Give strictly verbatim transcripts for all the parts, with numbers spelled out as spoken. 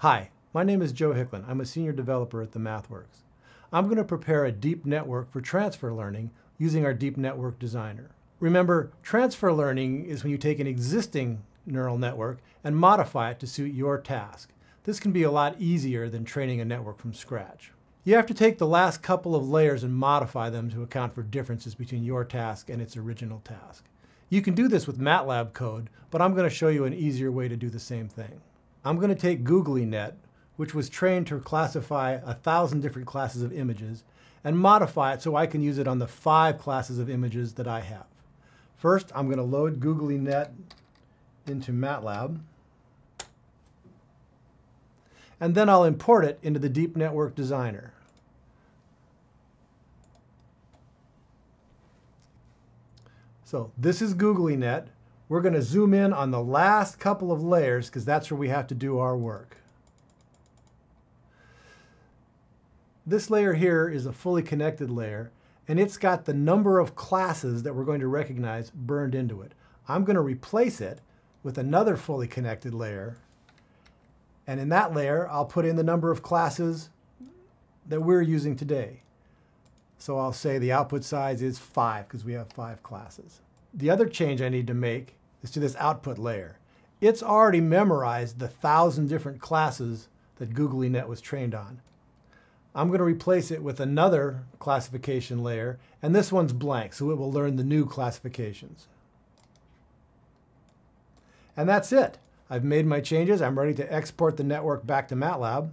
Hi, my name is Joe Hicklin. I'm a senior developer at the MathWorks. I'm going to prepare a deep network for transfer learning using our Deep Network Designer. Remember, transfer learning is when you take an existing neural network and modify it to suit your task. This can be a lot easier than training a network from scratch. You have to take the last couple of layers and modify them to account for differences between your task and its original task. You can do this with MATLAB code, but I'm going to show you an easier way to do the same thing. I'm going to take GoogLeNet, which was trained to classify a thousand different classes of images, and modify it so I can use it on the five classes of images that I have. First, I'm going to load GoogLeNet into MATLAB, and then I'll import it into the Deep Network Designer. So this is GoogLeNet. We're going to zoom in on the last couple of layers because that's where we have to do our work. This layer here is a fully connected layer, and it's got the number of classes that we're going to recognize burned into it. I'm going to replace it with another fully connected layer, and in that layer, I'll put in the number of classes that we're using today. So I'll say the output size is five because we have five classes. The other change I need to make is to this output layer. It's already memorized the thousand different classes that GoogLeNet was trained on. I'm going to replace it with another classification layer, and this one's blank, so it will learn the new classifications. And that's it. I've made my changes. I'm ready to export the network back to MATLAB.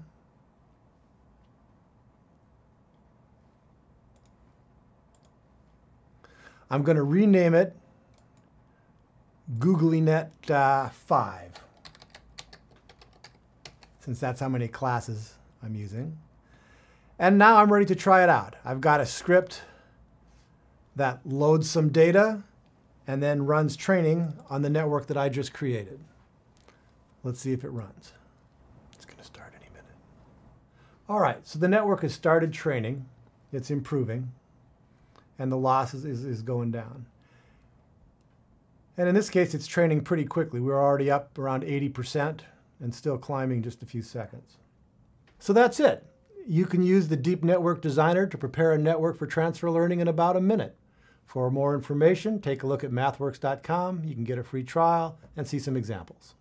I'm going to rename it GoogLeNet uh, five, since that's how many classes I'm using. And now I'm ready to try it out. I've got a script that loads some data and then runs training on the network that I just created. Let's see if it runs. It's going to start any minute. All right, so the network has started training. It's improving, and the loss is, is, is going down. And in this case, it's training pretty quickly. We're already up around eighty percent and still climbing just a few seconds. So that's it. You can use the Deep Network Designer to prepare a network for transfer learning in about a minute. For more information, take a look at MathWorks dot com. You can get a free trial and see some examples.